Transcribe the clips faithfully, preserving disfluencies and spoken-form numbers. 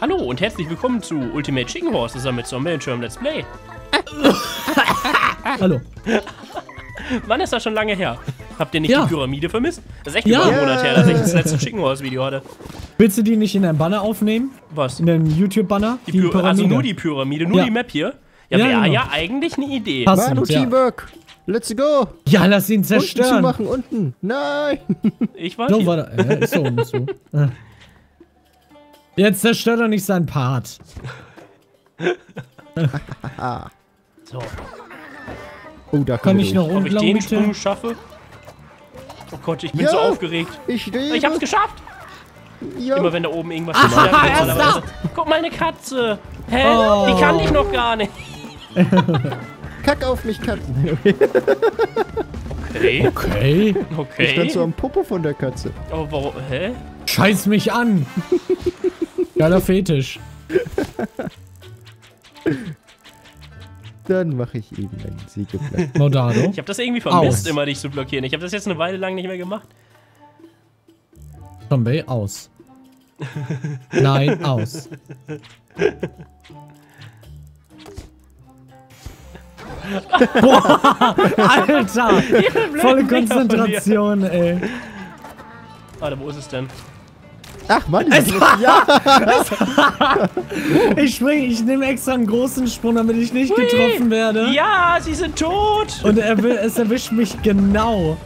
Hallo und herzlich willkommen zu Ultimate Chicken Horse zusammen mit Zombey und Let's Play. Hallo. Wann ist das schon lange her? Habt ihr nicht ja. die Pyramide vermisst? Das ist echt ja. über einen Monat her, dass ich das letzte Chicken Horse Video hatte. Willst du die nicht in deinem Banner aufnehmen? Was? In deinem YouTube-Banner? Die die Pyramide. Also nur die Pyramide, nur ja. die Map hier? Ja, ja wäre genau. ja eigentlich eine Idee. Manu, Teamwork! Let's go! Ja, lass ihn zerstören! Unten machen, unten! Nein! Ich war so, war da. Ja, ist so und so. Jetzt zerstört doch nicht seinen Part. So. Oh, da kann ich noch runter. Ob ich den Sprung schaffe? Oh Gott, ich bin ja, so aufgeregt. Ich, ich hab's geschafft! Ja. Immer wenn da oben irgendwas ist. Guck mal, eine Katze! Hä? Oh. Die kann ich noch gar nicht. Kack auf mich, Katze. Okay. Okay. Okay. Ich stand so am Popo von der Katze. Oh, warum? Hä? Scheiß mich an! Geiler Fetisch. Dann mache ich eben einen Siegeblatt. Maudado. Ich habe das irgendwie vermisst, aus. immer dich zu blockieren. Ich habe das jetzt eine Weile lang nicht mehr gemacht. Zombey, aus. Nein, aus. Boah, Alter! Volle Konzentration, ey. Warte, wo ist es denn? Ach, Mann, ich ja. Ich springe, ich nehme extra einen großen Sprung, damit ich nicht Hui. getroffen werde. Ja, sie sind tot! Und er will, es erwischt mich genau.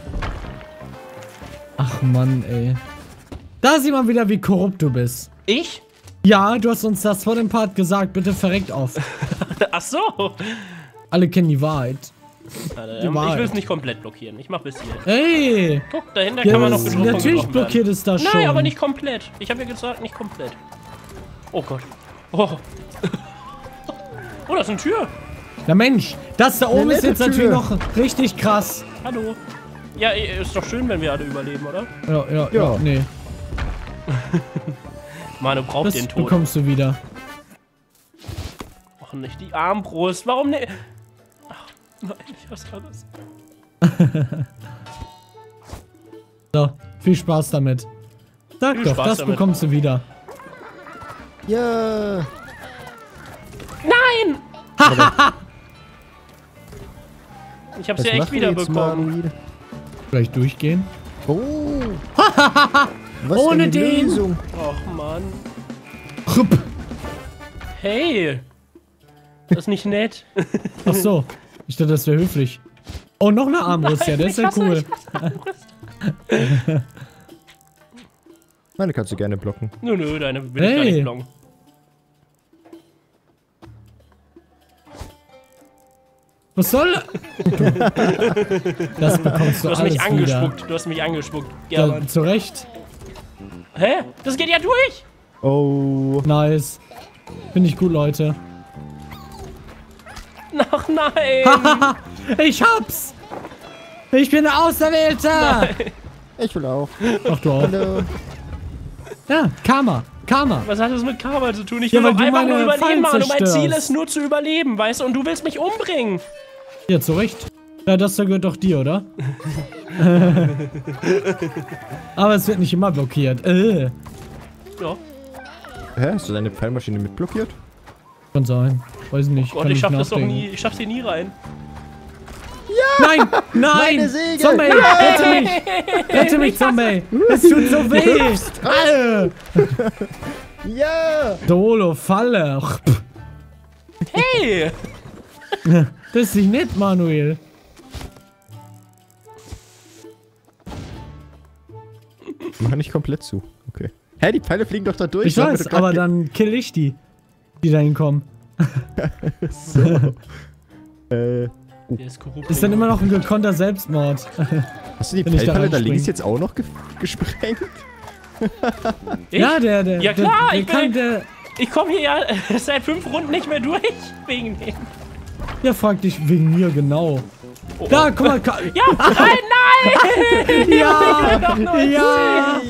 Ach, Mann, ey. Da sieht man wieder, wie korrupt du bist. Ich? Ja, du hast uns das vor dem Part gesagt. Bitte verreckt auf. Ach so. Alle kennen die Wahrheit. Alter, die ähm, Wahrheit. Ich will es nicht komplett blockieren. Ich mach bis hier. Hey! Guck, dahinter ja, kann man noch bedroht werden. Natürlich blockiert es da schon. Nein, aber nicht komplett. Ich habe ja gesagt, nicht komplett. Oh Gott. Oh. Oh, das ist eine Tür. Na Mensch, das da oben ist jetzt Tür. natürlich noch richtig krass. Hallo. Ja, ist doch schön, wenn wir alle überleben, oder? Ja, ja, ja. ja nee. Manu braucht das den Tod. Bekommst du wieder. Och, nicht die Armbrust. Warum ne? Ach, nein, was war das? So, viel Spaß damit. Sag viel doch, Spaß das damit. bekommst du wieder. Ja. Yeah. Nein! Ich hab's ja echt wiederbekommen. Vielleicht durchgehen? Oh! Was Ohne den! Lösung? Och, Mann. Rupp. Hey! Das ist nicht nett. Ach so. Ich dachte, das wäre höflich. Oh, noch eine Armbrust. Nein, ja, das ist ja cool. Meine kannst du gerne blocken. Nö, nö, deine will hey. ich gar nicht blocken. Was soll das? Bekommst du, du hast alles mich angespuckt. Wieder. Du hast mich angespuckt. Ja, da, zu Recht. Hä? Das geht ja durch! Oh. Nice. Finde ich gut, Leute. Ach nein! Ich hab's! Ich bin der Auserwählter! Nein. Ich will auch. Ach du auch. Hallo. Ja, Karma. Karma. Was hat das mit Karma zu tun? Ich will ja, doch einfach nur überleben, Mann. Mein Ziel ist nur zu überleben, weißt du? Und du willst mich umbringen. Ja, zu Recht. Ja, das gehört doch dir, oder? Aber es wird nicht immer blockiert. Äh. Ja. Hä? Hast du deine Pfeilmaschine mit blockiert? Kann sein. Weiß nicht. Oh Gott, ich schaff das doch nie. Ich schaff sie nie rein. Ja! Nein! Nein! Meine Segel. Zombey! Nein! Rette mich! Rette mich, Zombey! Es tut so weh! Ja! Dolo, Falle! Hey! Das ist nicht nett, Manuel. Mach nicht komplett zu. Okay. Hä, die Pfeile fliegen doch da durch. Ich weiß, aber dann kill ich die, die da hinkommen. So. äh. Oh. Ist, ist dann immer noch ein gekonter Selbstmord. Hast du die Pfeilfalle da, da links jetzt auch noch ge gesprengt? Ja, der, der. Ja, klar, der, der ich, kann, der ich komm hier ja seit fünf Runden nicht mehr durch. Wegen dem. Ja, frag dich wegen mir, genau. Oh, oh. Da, guck mal. Ja, nein, nein! Ja, ja!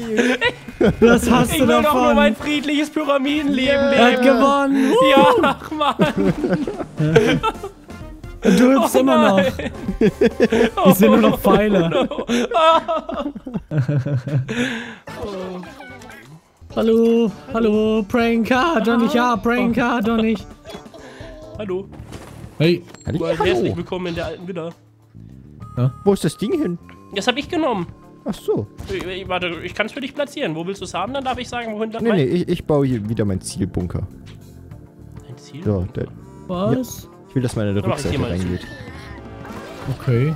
Das hast ich du davon. Ich will doch nur mein friedliches Pyramidenleben yeah. leben. Er hat gewonnen. Uh. Ja, ach, Mann. Und du hüpfst oh immer noch. Ich sehe nur noch Pfeile. Oh no. Oh. Hallo, hallo, Pranker, doch nicht, ja, Pranker, doch nicht. Hallo. Hey. Du hast herzlich willkommen in der alten Villa. Ja? Wo ist das Ding hin? Das habe ich genommen. Ach so. Ich, ich, warte, ich kann es für dich platzieren. Wo willst du es haben? Dann darf ich sagen, wohin das nee, nee, ich, ich baue hier wieder meinen Zielbunker. Ein Zielbunker? So, da, was? Ja, ich will, dass meine Rückseite reingeht. Okay.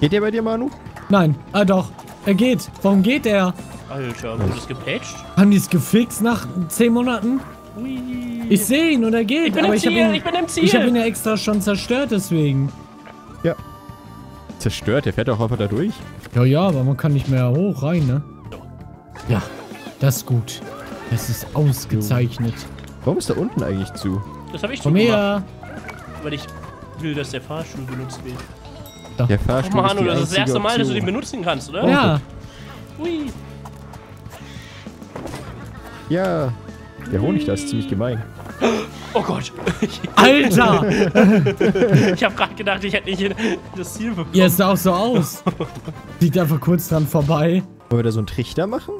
Geht der bei dir, Manu? Nein. Ah, doch. Er geht. Warum geht er? Alter, wurde das gepatcht? Haben die es gefixt nach zehn Monaten? Ui. Ich sehe ihn und er geht. Ich bin aber im ich Ziel, ihn, ich bin im Ziel. Ich habe ihn ja extra schon zerstört, deswegen. Ja. Zerstört? Der fährt auch einfach da durch. Ja, ja, aber man kann nicht mehr hoch rein, ne? Ja, das ist gut. Das ist ausgezeichnet. Warum ist da unten eigentlich zu? Das habe ich zu gemacht. Komm her. Weil ich will, dass der Fahrstuhl benutzt wird. Da. Der Fahrstuhl Manu, das ist das erste Mal, dass du den benutzen kannst, oder? Ja. Ui. Ja. Der Honig da ist ziemlich gemein. Oh Gott. Alter! Ich hab grad gedacht, ich hätte nicht das Ziel bekommen. Ja, es sah auch so aus. Liegt einfach kurz dran vorbei. Wollen wir da so einen Trichter machen?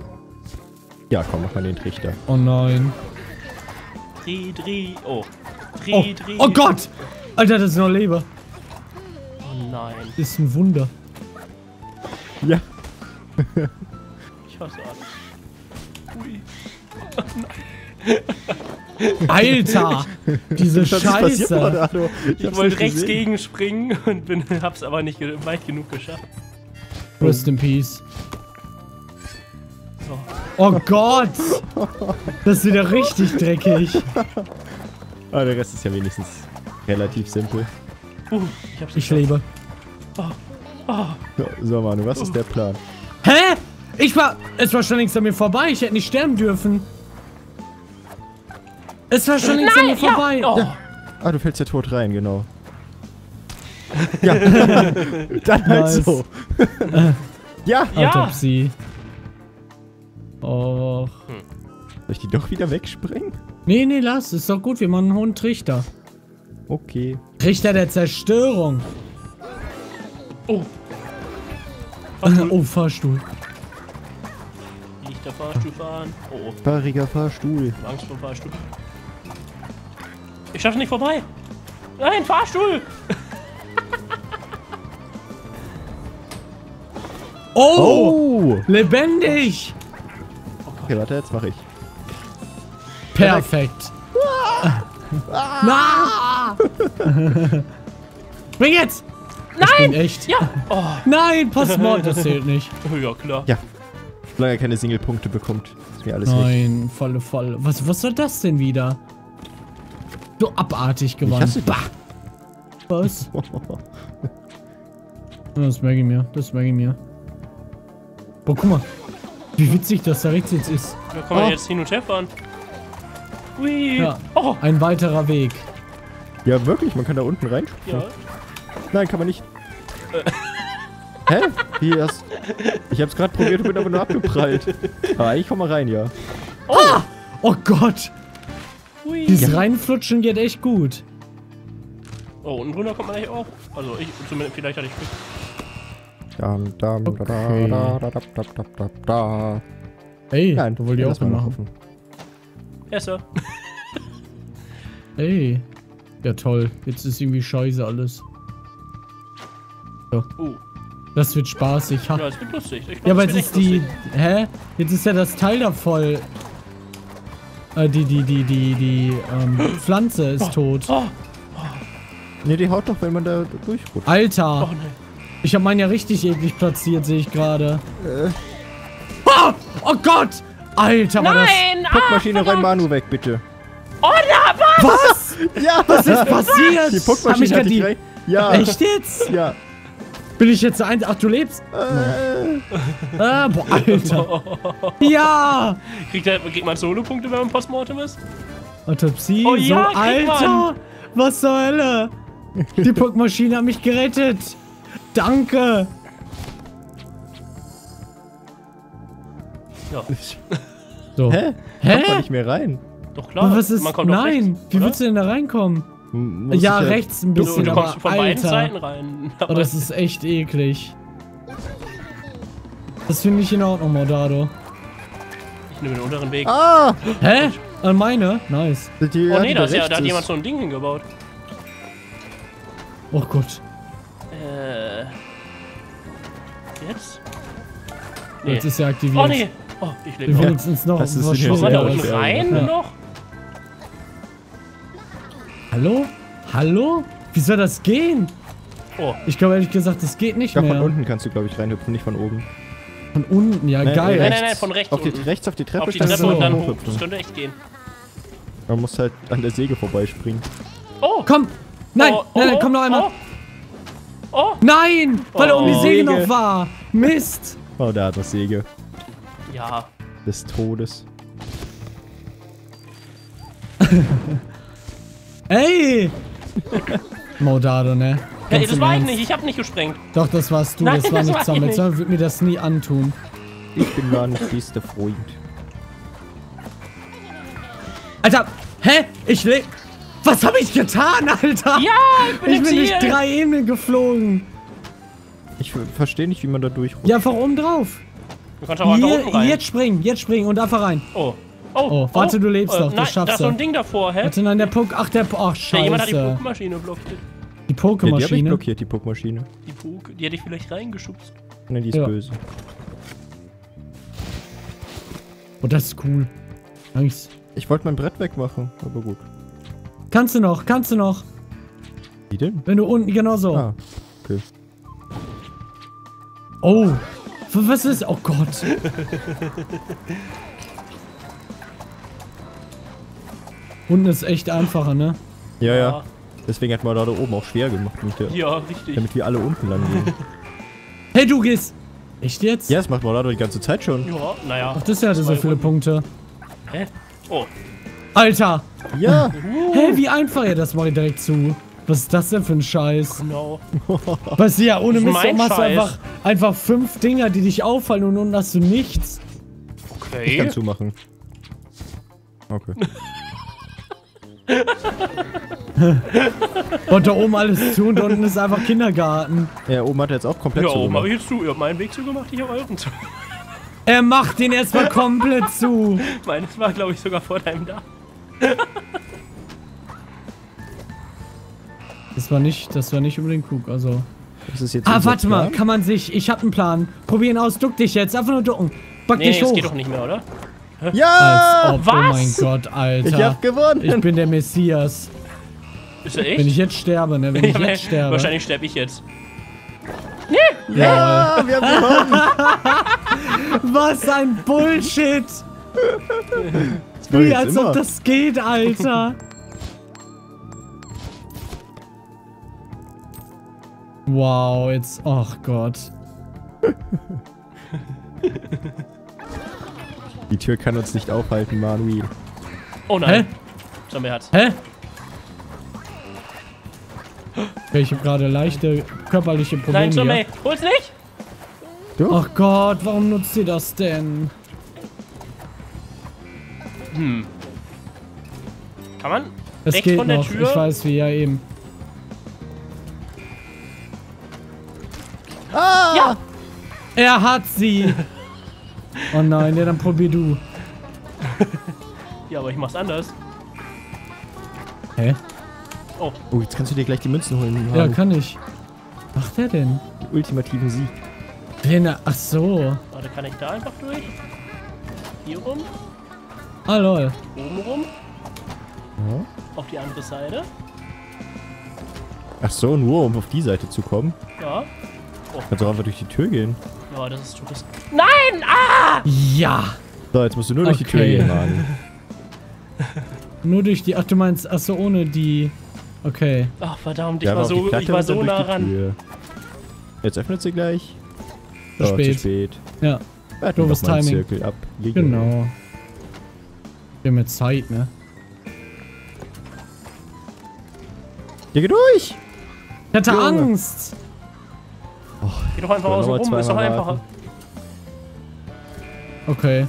Ja, komm, mach mal den Trichter. Oh nein. Dreh, dreh, oh. Dreh, dreh. Oh, oh Gott! Alter, das ist noch Leber. Oh nein. Das ist ein Wunder. Ja. Ich hasse alles. Ui. Oh nein. Alter! Diese Scheiße! Ich, ich wollte rechts gegenspringen und bin, hab's aber nicht weit genug geschafft. Rest in Peace. So. Oh Gott! Das ist wieder richtig dreckig. Aber der Rest ist ja wenigstens relativ simpel. Uh, ich hab's ich lebe. Oh. Oh. So, Manu, was uh. ist der Plan? Hä? Ich war... Es war schon längst an mir vorbei. Ich hätte nicht sterben dürfen. Es war schon längst an mir vorbei. Ja. Oh. Ja. Ah, du fällst ja tot rein, genau. Ja. Dann halt nice. So. Ja. Ja. Autopsie. Oh. Hm. Soll ich die doch wieder wegspringen? Nee, nee, lass. Ist doch gut. Wir machen einen hohen Trichter. Okay. Trichter der Zerstörung. Oh. Fahrstuhl. Oh, Fahrstuhl. Fahrstuhl fahren. Oh, oh. Barriger Fahrstuhl. Angst vor Fahrstuhl. Ich schaffe nicht vorbei. Nein, Fahrstuhl! Oh, oh! Lebendig! Okay, warte, jetzt mache ich. Perfekt. Na! Bring jetzt! Nein! Ich bin echt. Ja! Oh. Nein, pass mal, das zählt nicht. Ja, klar. Ja. Solange er keine Single-Punkte bekommt, ist mir alles nein, recht. volle, volle. Was, was soll das denn wieder? So abartig gewonnen. Bah! Was? Das merke ich mir, das merke ich mir. Boah, guck mal. Wie witzig das da rechts jetzt ist. Da kann man oh. jetzt hin und her fahren. Ui. Ja, oh. Ein weiterer Weg. Ja, wirklich, man kann da unten rein. Ja. Nein, kann man nicht. Äh. Hä? Wie hast... Ich hab's gerade probiert und bin aber nur abgeprallt. Aber ich komm mal rein, ja. Oh, ah! Oh Gott! Ui. Dieses ja. Reinflutschen geht echt gut. Oh, unten drunter kommt man eigentlich auch. Also ich, zumindest vielleicht hatte ich Glück. Okay. Okay. Ey, nein, du wolltest ja auch mal machen. Ja, Sir. Ey. Ja toll, jetzt ist irgendwie scheiße alles. So. Uh. Das wird spaßig. Ha. Ja, das wird lustig. Ich glaub, ja, aber jetzt ist die... Lustig. Hä? Jetzt ist ja das Teil da voll... Äh, die, die, die, die, die, ähm, Pflanze ist oh, tot. Oh, oh. Ne, die haut doch, wenn man da durchrutscht. Alter! Oh, nein. Ich hab meinen ja richtig eklig platziert, sehe ich gerade. Äh. Oh! Oh Gott! Alter, war das... Nein! Puckmaschine ah, rein, Manu weg, bitte. Oh, na, was? Was? Ja! Was ist passiert? Die Puckmaschine hat die... Rein? Ja. Echt jetzt? Ja. Bin ich jetzt ein... Ach, du lebst? Äh. Ah, boah, Alter. Ja! Kriegt, der, kriegt man Solo-Punkte, wenn man Postmortem ist? Autopsie? Oh, ja, so, Alter! Man. Was zur Hölle? Die Puckmaschine hat mich gerettet. Danke. Ja. So. Hä? Hä? Kommt man nicht mehr rein? Doch klar. Aber was ist? Man kommt doch nein. Rechts, wie willst du denn da reinkommen? Muss ja, rechts ein bisschen, du, du kommst aber, von beiden Alter. Seiten rein. Aber oh, das ist echt eklig. Das finde ich in Ordnung, Maudado. Ich nehme den unteren Weg. Ah! Hä? An meine? Nice. Oh nee, da, ist ja, da hat jemand so ein Ding hingebaut. Oh Gott. Äh. Jetzt? Nee. Jetzt ist er aktiviert. Oh nee! Oh, ich lebe noch. Wir benutzen uns noch. Was ist denn hier? Da unten rein noch? Hallo? Hallo? Wie soll das gehen? Oh. Ich glaube ehrlich gesagt, das geht nicht mehr. Ich glaube, von unten kannst du, glaube ich, reinhüpfen, nicht von oben. Von unten, ja, nee, geil. Nein, nein, nein, von rechts. Auf die, rechts auf die Treppe, auf die Treppe und dann hoch. Das könnte echt gehen. Man muss halt an der Säge vorbeispringen. Oh! Komm! Nein! Oh, oh, nein, nein, komm noch einmal! Oh! Oh. Nein! Weil er um die Säge noch war! Mist! Oh, da hat er Säge. Ja. Des Todes. Ey! Maudado, ne? Ja, das war ich nicht, ich hab nicht gesprengt. Doch, das warst du, Nein, das war das nicht Zombey. Zombey würde mir das nie antun. Ich bin nur ein bester Freund. Alter, hä? Ich lebe. Was hab ich getan, Alter? Ja, ich bin, ich bin durch drei Ebenen geflogen. Ich verstehe nicht, wie man da durchrutscht. Ja, einfach oben drauf. Du kannst aber auch hier, da oben rein. Jetzt springen, jetzt springen und einfach rein. Oh. Oh, oh, warte, oh, du lebst noch, äh, das schaffst du. Da ist so ein Ding davor, hä? Warte, nein, der Poke, ach, der Poke, ach, scheiße. Ja, jemand hat die Poke-Maschine blockiert. Die Poke-Maschine? Ja, die hab ich blockiert, die Poke-Maschine. Die Poke, die hätte ich vielleicht reingeschubst. Ne, die ist ja böse. Oh, das ist cool. Nice. Ich wollte mein Brett wegmachen, aber gut. Kannst du noch, kannst du noch. Wie denn? Wenn du unten, genau so. Ah, okay. Oh, was ist, oh Gott. Unten ist echt einfacher, ne? Ja, ja. Deswegen hat man da oben auch schwer gemacht. Mit der, ja, richtig. Damit wir alle unten lang gehen. Hey, du gehst! Echt jetzt? Ja, das macht Maudado die ganze Zeit schon. Ja, naja. Ach, das hatte so viele unten. Punkte. Hä? Oh. Alter! Ja! Hä, wie einfach? Ja, das mache ich direkt zu. Was ist das denn für ein Scheiß? Genau. Weißt du, ja, ohne Mist, du machst einfach, einfach fünf Dinger, die dich auffallen und nun hast du nichts. Okay. Ich kann zumachen. Okay. Und da oben alles zu und unten ist einfach Kindergarten. Ja, oben hat er jetzt auch komplett ja, zu. Ja, oben habe ich jetzt zu. Ihr habt meinen Weg zugemacht, ich habe euren zu. Er macht den erstmal komplett zu. Meines war, glaube ich, sogar vor deinem da. Das war nicht, das war nicht unbedingt klug, also. Das ist jetzt ah, warte Plan? Mal, kann man sich, ich habe einen Plan. Probieren aus, duck dich jetzt, einfach nur ducken. Back nee, dich hoch. Das geht doch nicht mehr, oder? Ja! Als ob, was? Oh mein Gott, Alter. Ich hab gewonnen. Ich bin der Messias. Ist er echt? Wenn ich jetzt sterbe, ne? Wenn ich jetzt sterbe. Wahrscheinlich sterbe ich jetzt. Nee! Ja, ja, wir haben gewonnen. Was ein Bullshit. Wie als immer. Ob das geht, Alter. Wow, jetzt... Ach Gott. Die Tür kann uns nicht aufhalten, Manu. Oh nein. Hä? Zombey hat's. Hä? Okay, ich hab gerade leichte körperliche Probleme. Nein, Zombey, hol's nicht! Du? Ach Gott, warum nutzt ihr das denn? Hm. Kann man? Es geht von der noch. Tür? Ich weiß wie, ja eben. Ah! Ja! Er hat sie! Oh nein, ja dann probier du. Ja, aber ich mach's anders. Hä? Oh. Oh, jetzt kannst du dir gleich die Münzen holen. Ja, kann ich. Was macht der denn? Den ultimativen Sieg. Trainer, ach so. Warte, kann ich da einfach durch? Hier rum? Ah, lol. Oben rum? Ja. Auf die andere Seite? Ach so, nur um auf die Seite zu kommen? Ja. Oh. Kannst du einfach durch die Tür gehen? Ja, das ist Tourist. Nein! Ah! Ja! So, jetzt musst du nur durch okay. die Tür gehen, Mann. Nur durch die... Ach, du meinst... Achso, ohne die... Okay. Ach, verdammt, ich ja, war so, ich war so nah ran. Jetzt öffnet sie gleich. Zu oh, spät. Zu spät. Ja. Doofes Timing. Zirkel ab. Hier genau. Wir haben jetzt Zeit, ne? Hier geh durch! Ich hatte Junge. Angst! Oh, geh doch einfach außen rum, ist doch einfacher. Okay.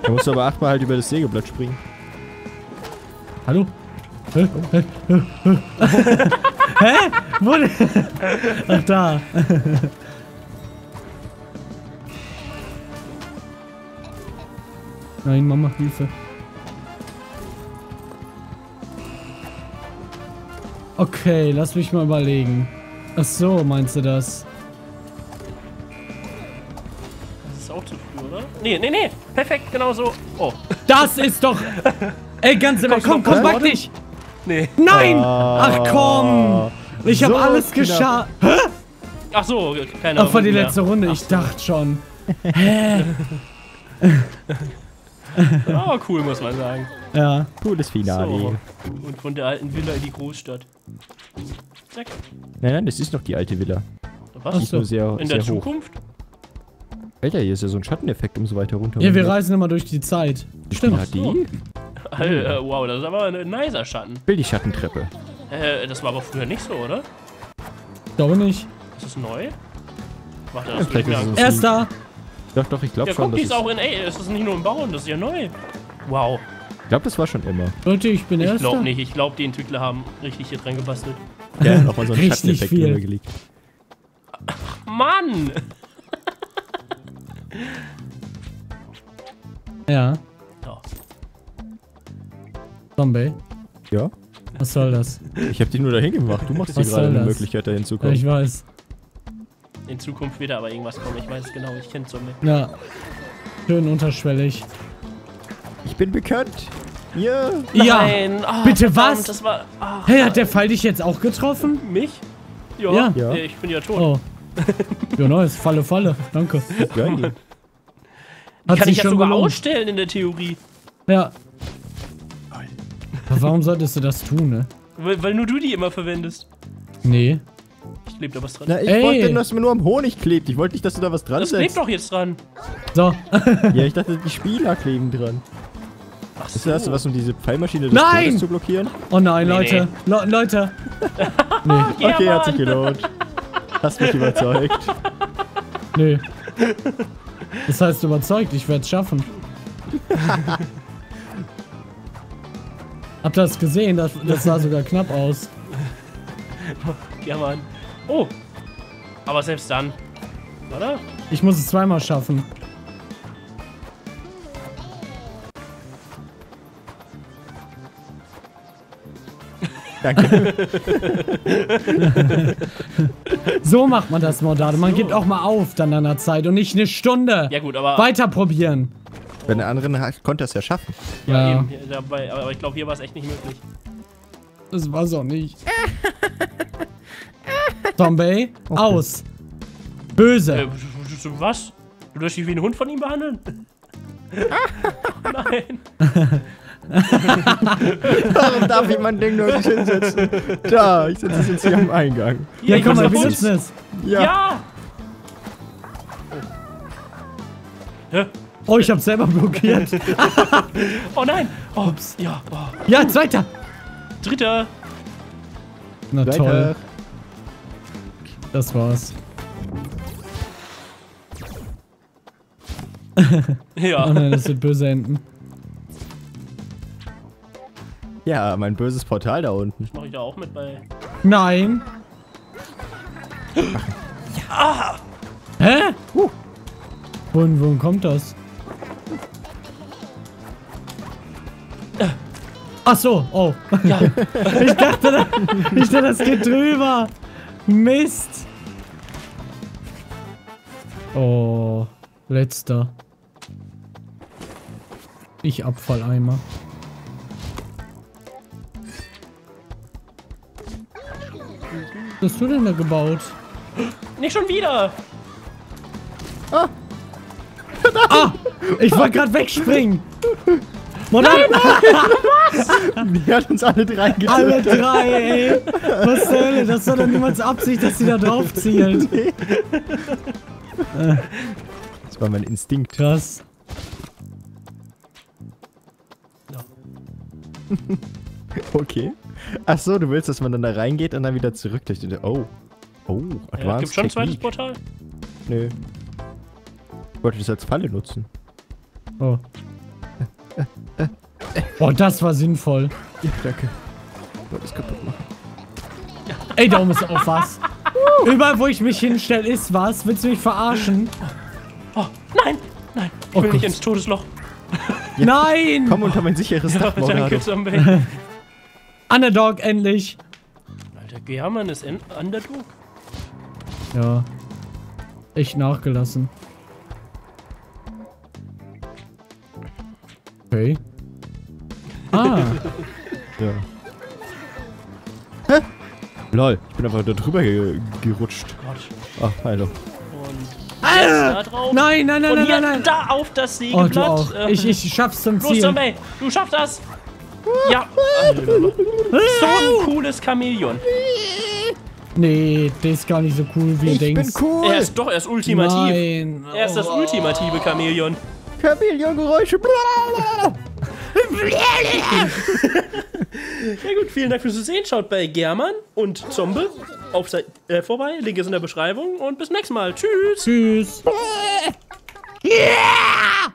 Da musst du aber achtmal halt über das Sägeblatt springen. Hallo? Hä? Hä? Hä? Wo denn? Ach, da. Nein, Mama, Hilfe. Okay, lass mich mal überlegen. Ach so, meinst du das? Das ist auch zu früh, oder? Nee, nee, nee. Perfekt, genau so. Oh. Das ist doch... Ey, ganz ehrlich, komm, komm, back dich. Nee. Nein! Ah, Ach komm! Ich hab so alles geschafft. Hä? Ach so, keine Ahnung. Ach, war die letzte Runde. Ach, ich so. dachte schon. Hä? Oh, cool, muss man sagen. Ja, cooles Finale. So. Und von der alten Villa in die Großstadt. Zack. Nein, nein, das ist noch die alte Villa. Was? Die ist nur sehr, in sehr der Zukunft? Hoch. Alter, hier ist ja so ein Schatteneffekt, um so weiter runter. Ja, wir reisen immer durch die Zeit. Stimmt. So. Alter, wow, das ist aber ein nicer Schatten. Will die Schattentreppe. Äh, das war aber früher nicht so, oder? Ich glaube nicht. Ist das neu? Warte, das ja, ist er ist da! Doch, doch, ich glaube ja, schon. Ja, guck, die ist auch in, ey, ist das nicht nur im Bauen, das ist ja neu. Wow. Ich glaube, das war schon immer. Leute, ich bin erster. Ich glaube nicht, ich glaube, die Entwickler haben richtig hier dran gebastelt. Ja, nochmal so einen Schatteneffekt übergelegt. Ach, Mann! Ja. Ja. Zombey? Ja? Was soll das? Ich hab die nur dahin gemacht, du machst dir gerade eine das? Möglichkeit dahin zu kommen. Ja, ich weiß. In Zukunft wird aber irgendwas kommen, ich weiß es genau, ich kenne Zombey. Ja. Schön unterschwellig. Ich bin bekannt. Ja. Ja. Nein. Oh, bitte was? Das war, oh, hey, hat der Fall dich jetzt auch getroffen? Mich? Ja. ja. ja. Ich bin ja tot. Oh. Ja, nice. Falle, Falle. Danke. Geil. Hat kann sich ich ja sogar gelohnt. Ausstellen in der Theorie. Ja. Warum solltest du das tun, ne? Weil, weil nur du die immer verwendest. Nee. Ich klebe da was dran. Na, ich Ey. wollte, dass mir nur am Honig klebt. Ich wollte nicht, dass du da was dran setzt. Das klebt doch jetzt dran. So. Ja, ich dachte, die Spieler kleben dran. Ach so. Ist das, hast du was, um diese Pfeilmaschine des Todes zu blockieren? Oh nein, nee, Leute. Nee. Le Leute. Nee. Okay, okay, hat sich gelohnt. Hast mich überzeugt. Nee. Das heißt überzeugt, ich werde es schaffen. Habt ihr das gesehen? Das, das sah sogar knapp aus. Ja, Mann. Oh! Aber selbst dann. Oder? Ich muss es zweimal schaffen. Danke. So macht man das, Maudado. Man so. gibt auch mal auf dann an der Zeit und nicht eine Stunde. Ja gut, aber... Weiter probieren. Wenn der andere konnte es ja schaffen. Ja, ja. Eben, dabei, aber ich glaube, hier war es echt nicht möglich. Das war es auch nicht. Zombey, okay. Aus. Böse. Äh, was? Du darfst dich wie einen Hund von ihm behandeln? Nein. Warum darf ich mein Ding nur nicht hinsetzen? Da, ich setze es jetzt hier am Eingang. Ja, ja komm mal, wir setzen es. Ja. ja. Oh. Hä? Oh, ich hab's selber blockiert. Oh nein. Oh, ups. Ja, oh. ja, zweiter. Dritter. Na Weiter. toll. Das war's. Ja. Oh nein, das wird böse enden. Ja, mein böses Portal da unten. Das mach ich da auch mit bei... Nein. Ja. Hä? Uh. Wohin, wohin kommt das? Ach so, oh. Ja. Ich dachte, das, ich dachte, das geht drüber. Mist. Oh, letzter. Ich Abfalleimer. Was hast du denn da gebaut? Nicht schon wieder. Ah. Ah, ich wollte gerade wegspringen. Nein, nein. Die hat uns alle drei getötet. Alle drei, ey. Was zur Hölle? Das war doch niemals Absicht, dass sie da drauf zielt. Nee. Das war mein Instinkt. Krass. Okay. Ach so, du willst, dass man dann da reingeht und dann wieder zurück durch den... Oh. Oh, Advanced ja, gibt schon ein zweites Portal? Nö. Ich wollte das als Falle nutzen. Oh. Oh, das war sinnvoll. Ja, danke. Ich wollte es kaputt machen. Ey, da oben ist auch was. Überall, wo ich mich hinstelle, ist was. Willst du mich verarschen? Oh, nein! Nein! Ich will oh, nicht ins Todesloch. Ja. Nein! Komm unter mein sicheres Dach, ja, danke, Zombey. Underdog, endlich! Alter, German ist Underdog? Ja. Echt nachgelassen. Okay. Ah! Ja. Hä? Lol, ich bin einfach da drüber ge gerutscht. Ach, hallo. Ah! Nein, nein, nein, und nein, nein, nein. Da auf das Sägeblatt. Oh, du auch. Ähm, ich, ich schaff's zum Ziel. Los, Zombey, du schaffst das. Ja. So ein cooles Chamäleon. Nee, der ist gar nicht so cool, wie du denkst. Ich bin cool. Er ist doch, er ist ultimativ. Nein. Er ist das oh. ultimative Chamäleon. Chamäleon-Geräusche. Ja gut, vielen Dank fürs Sehen. Schaut bei German und Zombey auf Seite äh, vorbei. Link ist in der Beschreibung. Und bis nächstes Mal. Tschüss. Tschüss. Yeah!